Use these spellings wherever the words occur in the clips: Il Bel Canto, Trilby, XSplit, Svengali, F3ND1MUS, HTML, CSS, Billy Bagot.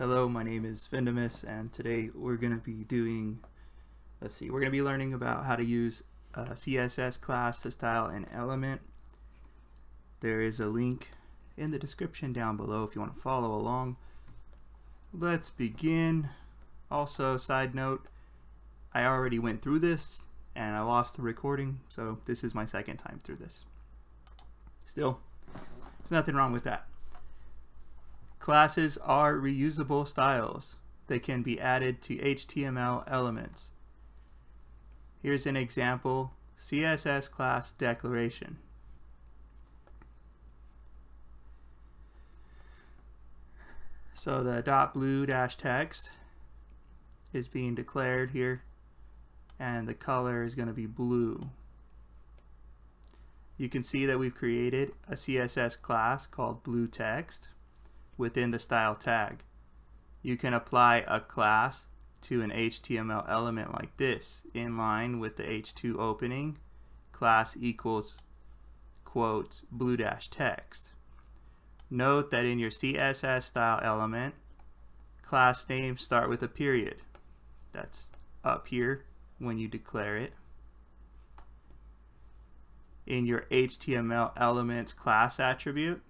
Hello, my name is F3ND1MUS, and today we're going to be learning about how to use a CSS class to style an element. There is a link in the description down below if you want to follow along. Let's begin. Also, side note, I already went through this and I lost the recording, so this is my second time through this. Still, there's nothing wrong with that. Classes are reusable styles. They can be added to HTML elements. Here's an example CSS class declaration. So the .blue-text is being declared here, and the color is going to be blue. You can see that we've created a CSS class called blue-text within the style tag. You can apply a class to an HTML element like this, in line with the H2 opening, class equals quotes blue-text. Note that in your CSS style element, class names start with a period. That's up here when you declare it. In your HTML elements class attribute,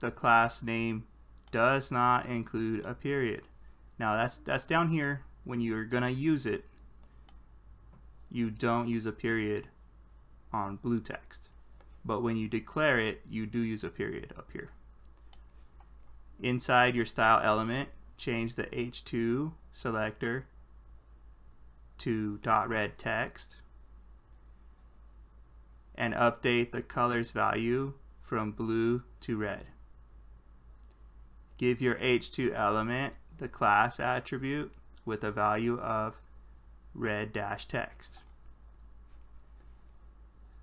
the class name does not include a period. Now that's down here when you're gonna use it. You don't use a period on blue text, but when you declare it, you do use a period up here. Inside your style element, change the H2 selector to .red-text and update the color's value from blue to red. Give your H2 element the class attribute with a value of red-text.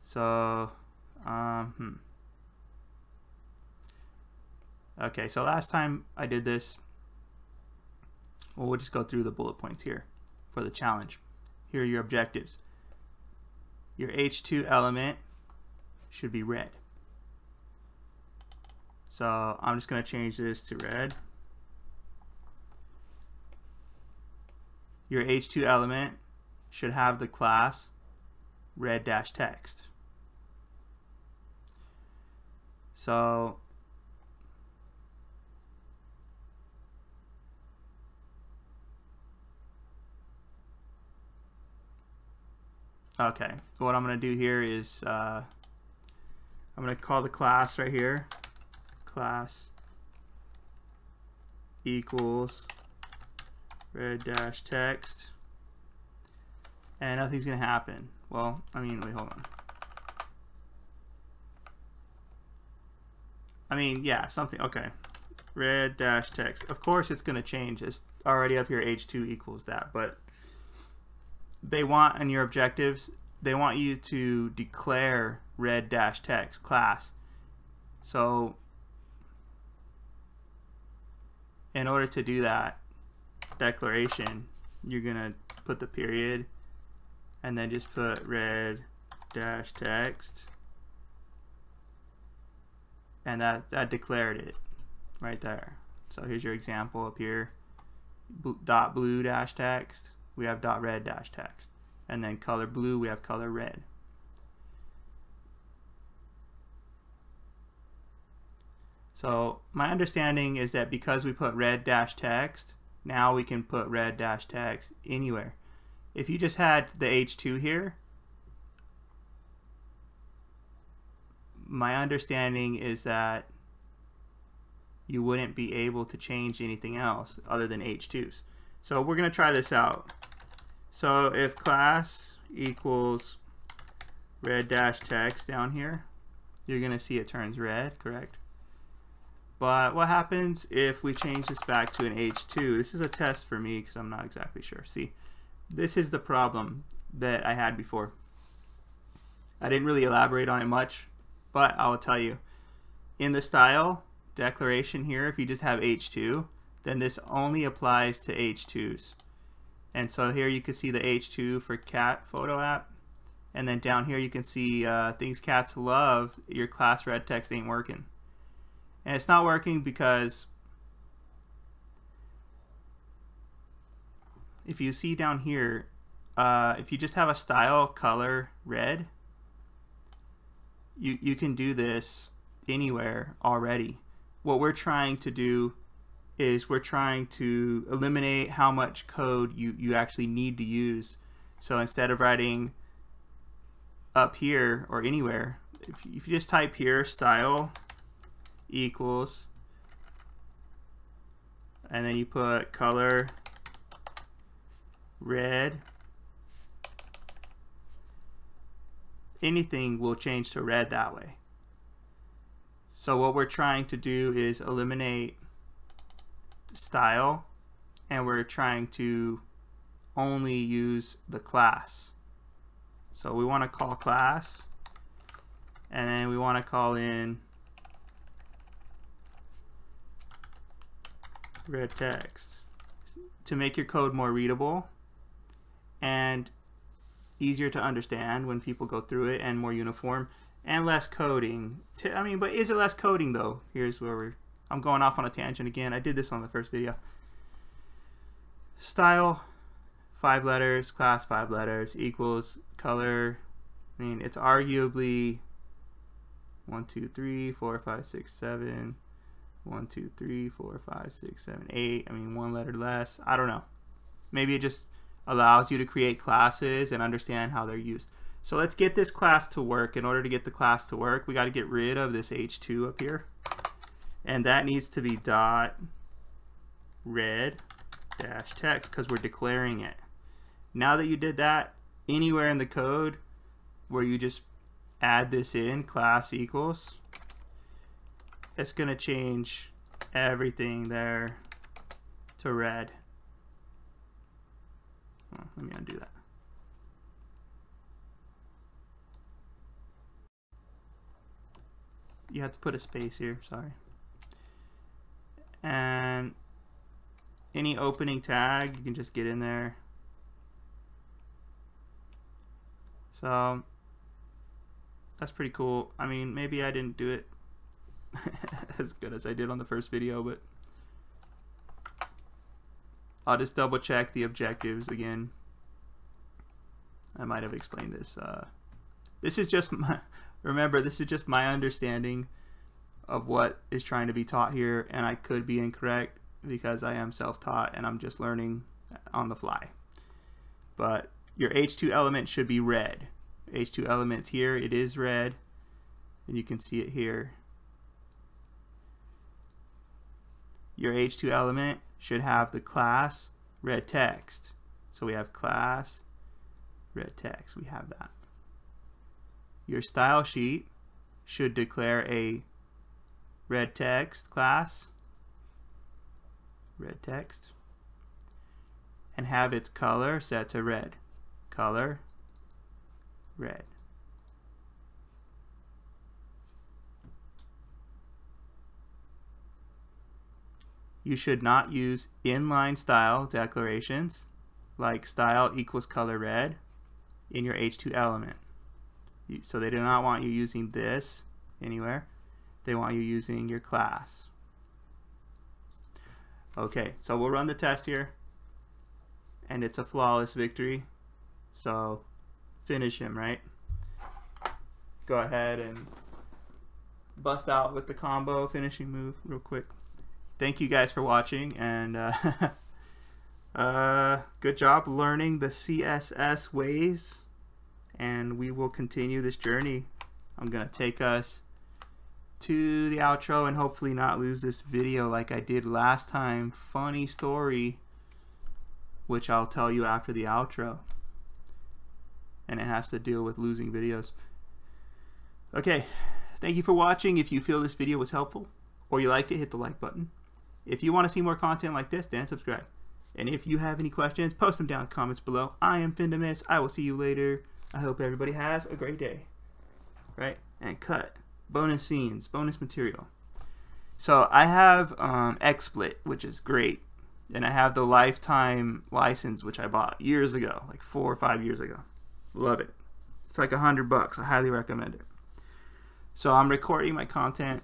So, okay, so last time I did this, we'll just go through the bullet points here for the challenge. Here are your objectives. Your H2 element should be red. So I'm just going to change this to red. Your H2 element should have the class red-text. So okay, so what I'm going to do here is I'm going to call the class right here, class equals red-text, and nothing's going to happen. Well, I mean, wait, hold on. I mean, yeah, something, okay, red-text. Of course it's going to change. It's already up here, H2 equals that, but they want in your objectives, they want you to declare red-text class. So in order to do that declaration, you're gonna put the period and then just put red-text, and that declared it right there. So here's your example up here, .blue-text, we have .red-text, and then color blue, we have color red. So my understanding is that because we put red-text, now we can put red-text anywhere. If you just had the H2 here, my understanding is that you wouldn't be able to change anything else other than H2s. So we're going to try this out. So if class equals red-text down here, you're going to see it turns red, correct? But what happens if we change this back to an H2? This is a test for me because I'm not exactly sure. See, this is the problem that I had before. I didn't really elaborate on it much, but I will tell you. In the style declaration here, if you just have H2, then this only applies to H2s. And so here you can see the H2 for cat photo app. And then down here you can see things cats love, your class red-text ain't working. And it's not working because if you see down here, if you just have a style color red, you can do this anywhere already. What we're trying to do is we're trying to eliminate how much code you actually need to use. So instead of writing up here or anywhere, if you just type here style equals, and then you put color red, anything will change to red that way. So what we're trying to do is eliminate style, and we're trying to only use the class. So we want to call class, and then we want to call in red text to make your code more readable and easier to understand when people go through it, and more uniform and less coding. I mean, but is it less coding though? Here's where I'm going off on a tangent again. I did this on the first video. Style 5 letters, class 5 letters, equals color. I mean, it's arguably 1, 2, 3, 4, 5, 6, 7. 1, 2, 3, 4, 5, 6, 7, 8. I mean, one letter less. I don't know. Maybe it just allows you to create classes and understand how they're used. So let's get this class to work. In order to get the class to work, we got to get rid of this H2 up here, and that needs to be dot red dash text because we're declaring it. Now that you did that, anywhere in the code where you just add this in, class equals, it's going to change everything there to red. Well, let me undo that. You have to put a space here, sorry. And any opening tag, you can just get in there. So that's pretty cool. I mean, maybe I didn't do it as good as I did on the first video, but I'll just double check the objectives again. I might have explained this. This is just my, remember, this is just my understanding of what is trying to be taught here, and I could be incorrect because I am self-taught and I'm just learning on the fly. But your H2 element should be red. H2 elements here, it is red, and you can see it here. Your H2 element should have the class red text. So we have class red text. We have that. Your style sheet should declare a red text class, red text, and have its color set to red. Color red. You should not use inline style declarations like style equals color red in your H2 element. So they do not want you using this anywhere. They want you using your class. Okay, so we'll run the test here, and it's a flawless victory. So finish him, right? Go ahead and bust out with the combo finishing move real quick. Thank you guys for watching, and good job learning the CSS ways, and we will continue this journey. I'm gonna take us to the outro and hopefully not lose this video like I did last time. Funny story, which I'll tell you after the outro, and it has to deal with losing videos. Okay, thank you for watching. If you feel this video was helpful or you liked it, hit the like button. If you want to see more content like this, then subscribe. And if you have any questions, post them down in the comments below. I am F3ND1MUS. I will see you later. I hope everybody has a great day. Right? And cut. Bonus scenes. Bonus material. So I have XSplit, which is great. And I have the lifetime license, which I bought years ago. Like 4 or 5 years ago. Love it. It's like $100. I highly recommend it. So I'm recording my content,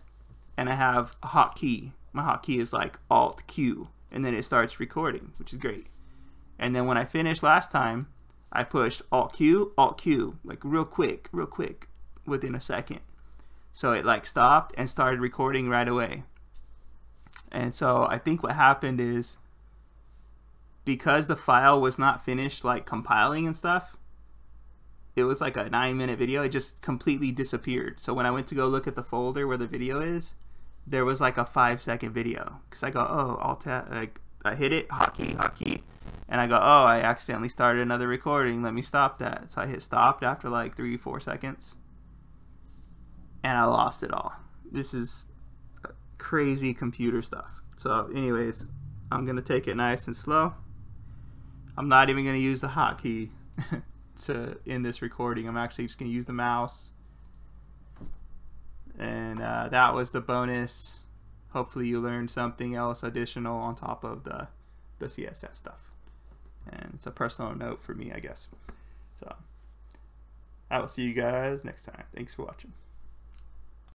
and I have a hotkey. My hotkey is like Alt Q, and then it starts recording, which is great. And then when I finished last time, I pushed Alt Q, like real quick, within a second. So it like stopped and started recording right away. And so I think what happened is, because the file was not finished like compiling and stuff, it was like a 9-minute video, it just completely disappeared. So when I went to go look at the folder where the video is, there was like a 5-second video. Cause I go, oh, I hit it, hotkey. And I go, oh, I accidentally started another recording. Let me stop that. So I hit stopped after like 3-4 seconds. And I lost it all. This is crazy computer stuff. So anyways, I'm gonna take it nice and slow. I'm not even gonna use the hotkey to end this recording. I'm actually just gonna use the mouse. And that was the bonus. Hopefully you learned something else additional on top of the CSS stuff. And it's a personal note for me, I guess. So I will see you guys next time. Thanks for watching.